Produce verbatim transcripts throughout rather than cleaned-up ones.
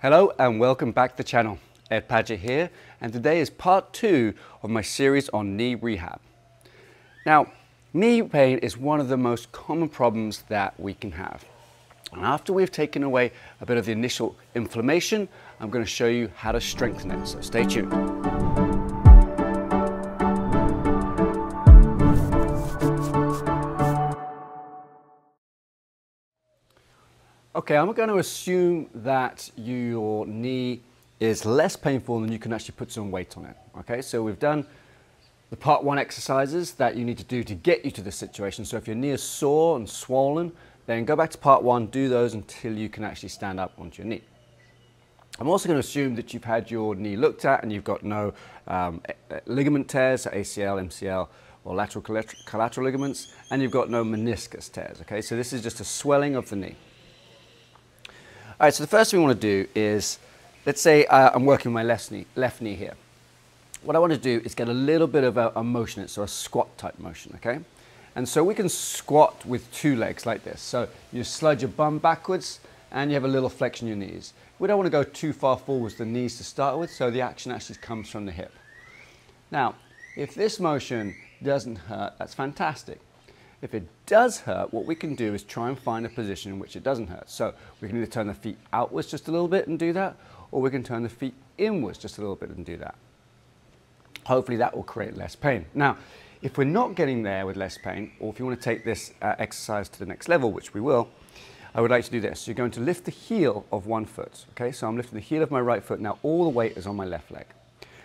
Hello and welcome back to the channel. Ed Paget here, and today is part two of my series on knee rehab. Now, knee pain is one of the most common problems that we can have. And after we've taken away a bit of the initial inflammation, I'm going to show you how to strengthen it, so stay tuned. Okay, I'm going to assume that your knee is less painful than you can actually put some weight on it. Okay, so we've done the part one exercises that you need to do to get you to this situation. So if your knee is sore and swollen, then go back to part one, do those until you can actually stand up onto your knee. I'm also going to assume that you've had your knee looked at and you've got no um, ligament tears, so A C L, M C L, or lateral collateral ligaments, and you've got no meniscus tears. Okay, so this is just a swelling of the knee. All right, so the first thing we want to do is, let's say uh, I'm working with my left knee, left knee here. What I want to do is get a little bit of a, a motion, so a squat type motion, okay? And so we can squat with two legs like this. So you slide your bum backwards and you have a little flexion in your knees. We don't want to go too far forwards the knees to start with, so the action actually comes from the hip. Now, if this motion doesn't hurt, that's fantastic. If it does hurt, what we can do is try and find a position in which it doesn't hurt. So we can either turn the feet outwards just a little bit and do that, or we can turn the feet inwards just a little bit and do that. Hopefully that will create less pain. Now, if we're not getting there with less pain, or if you want to take this uh, exercise to the next level, which we will, I would like to do this. So you're going to lift the heel of one foot, okay? So I'm lifting the heel of my right foot. Now all the weight is on my left leg.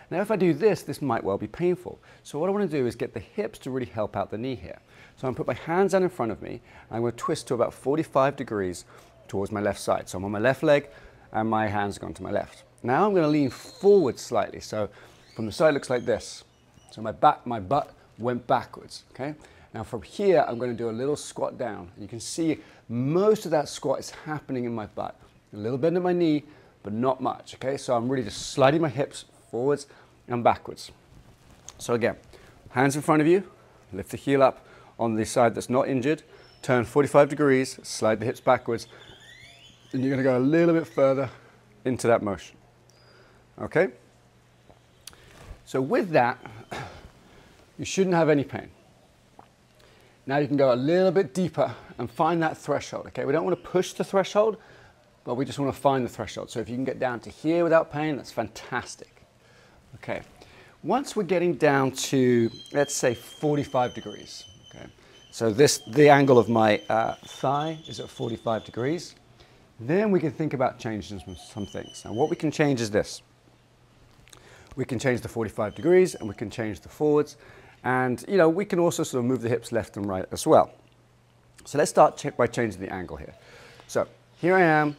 Now if I do this, this might well be painful. So what I want to do is get the hips to really help out the knee here. So I'm going to put my hands down in front of me, and I'm going to twist to about forty-five degrees towards my left side. So I'm on my left leg, and my hands are gone to my left. Now I'm going to lean forward slightly, so from the side it looks like this. So my back, my butt went backwards, okay? Now from here, I'm going to do a little squat down. You can see most of that squat is happening in my butt. A little bend in my knee, but not much, okay? So I'm really just sliding my hips forwards and backwards. So again, hands in front of you, lift the heel up on the side that's not injured, turn forty-five degrees, slide the hips backwards, and you're going to go a little bit further into that motion, okay? So with that, you shouldn't have any pain. Now you can go a little bit deeper and find that threshold, okay? We don't want to push the threshold, but we just want to find the threshold. So if you can get down to here without pain, that's fantastic, okay? Once we're getting down to, let's say, forty-five degrees, okay? So this, the angle of my uh, thigh is at forty-five degrees. Then we can think about changing some, some things. Now what we can change is this. We can change the forty-five degrees and we can change the forwards. And you know, we can also sort of move the hips left and right as well. So let's start ch- by changing the angle here. So here I am,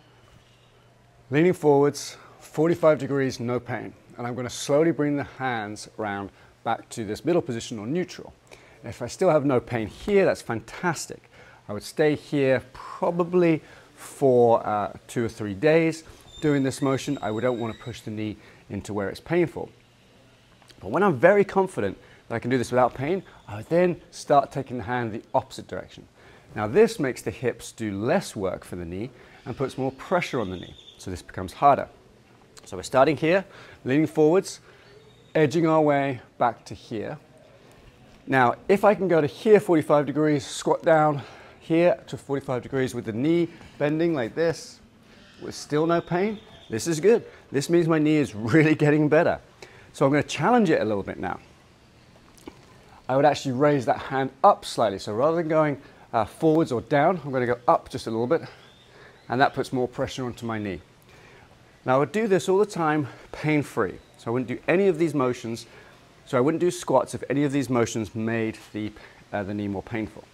leaning forwards, forty-five degrees, no pain. And I'm gonna slowly bring the hands around back to this middle position or neutral. And if I still have no pain here, that's fantastic. I would stay here probably for uh, two or three days doing this motion. I don't want to push the knee into where it's painful. But when I'm very confident that I can do this without pain, I would then start taking the hand the opposite direction. Now this makes the hips do less work for the knee and puts more pressure on the knee, so this becomes harder. So we're starting here, leaning forwards, edging our way back to here. Now if I can go to here forty-five degrees, squat down here to forty-five degrees with the knee bending like this, with still no pain, this is good. This means my knee is really getting better. So I'm going to challenge it a little bit now. I would actually raise that hand up slightly. So rather than going uh, forwards or down, I'm going to go up just a little bit, and that puts more pressure onto my knee. Now I would do this all the time pain-free. So I wouldn't do any of these motions. So I wouldn't do squats if any of these motions made the, uh, the knee more painful.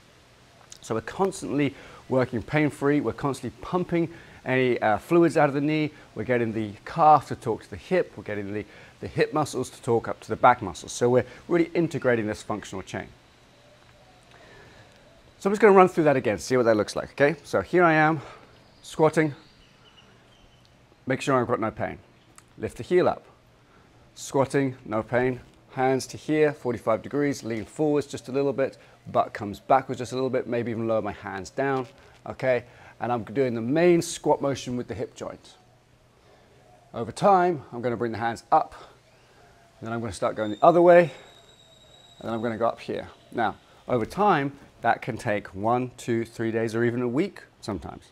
So we're constantly working pain-free. We're constantly pumping any uh, fluids out of the knee. We're getting the calf to talk to the hip. We're getting the, the hip muscles to talk up to the back muscles. So we're really integrating this functional chain. So I'm just going to run through that again, see what that looks like, okay? So here I am, squatting. Make sure I've got no pain. Lift the heel up. Squatting, no pain. Hands to here, forty-five degrees, lean forwards just a little bit, butt comes backwards just a little bit, maybe even lower my hands down, okay? And I'm doing the main squat motion with the hip joint. Over time, I'm going to bring the hands up, and then I'm going to start going the other way, and then I'm going to go up here. Now, over time, that can take one, two, three days, or even a week sometimes.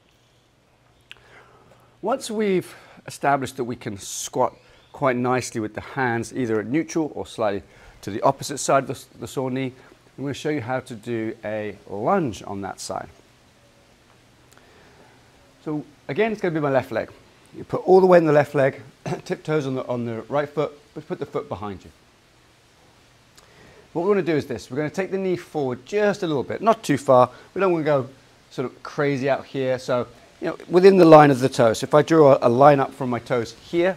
Once we've established that we can squat quite nicely with the hands either at neutral or slightly to the opposite side of the, the sore knee, I'm going to show you how to do a lunge on that side. So again, it's going to be my left leg. You put all the weight in the left leg, tiptoes on the, on the right foot, but put the foot behind you. What we want to do is this. We're going to take the knee forward just a little bit, not too far. We don't want to go sort of crazy out here. So, you know, within the line of the toes. So if I draw a line up from my toes here,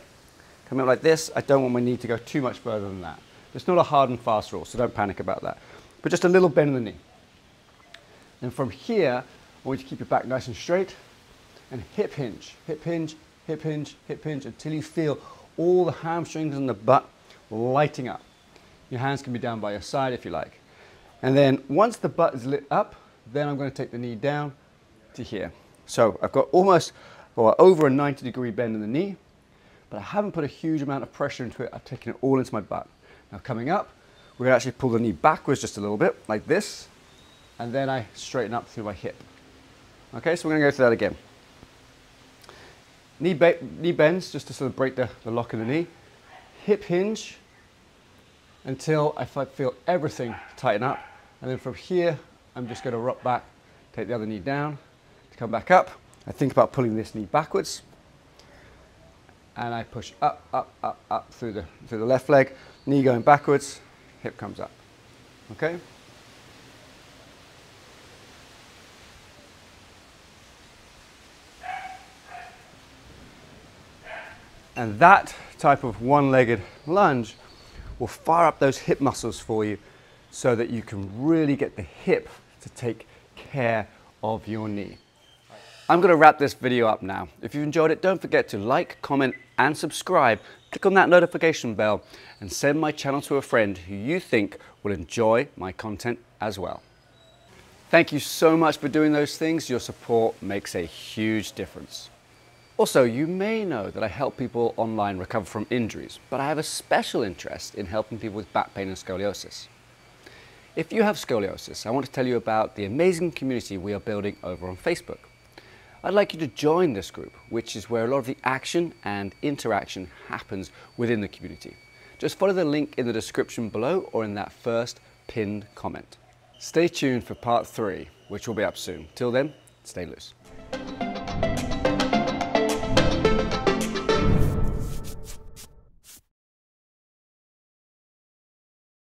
come up like this, I don't want my knee to go too much further than that. It's not a hard and fast rule, so don't panic about that. But just a little bend in the knee. Then from here, I want you to keep your back nice and straight and hip hinge, hip hinge, hip hinge, hip hinge until you feel all the hamstrings and the butt lighting up. Your hands can be down by your side if you like. And then once the butt is lit up, then I'm going to take the knee down to here. So I've got almost, well, over a ninety degree bend in the knee, but I haven't put a huge amount of pressure into it. I've taken it all into my butt. Now coming up, we're going to actually pull the knee backwards just a little bit, like this, and then I straighten up through my hip. Okay, so we're going to go through that again. Knee, ba knee bends, just to sort of break the, the lock in the knee. Hip hinge until I feel everything tighten up. And then from here, I'm just going to rock back, take the other knee down, to come back up. I think about pulling this knee backwards. And I push up, up, up, up through the, through the left leg. Knee going backwards, hip comes up. Okay? And that type of one-legged lunge will fire up those hip muscles for you so that you can really get the hip to take care of your knee. I'm going to wrap this video up now. If you've enjoyed it, don't forget to like, comment and subscribe. Click on that notification bell and send my channel to a friend who you think will enjoy my content as well. Thank you so much for doing those things. Your support makes a huge difference. Also, you may know that I help people online recover from injuries, but I have a special interest in helping people with back pain and scoliosis. If you have scoliosis, I want to tell you about the amazing community we are building over on Facebook. I'd like you to join this group, which is where a lot of the action and interaction happens within the community. Just follow the link in the description below or in that first pinned comment. Stay tuned for part three, which will be up soon. Till then, stay loose.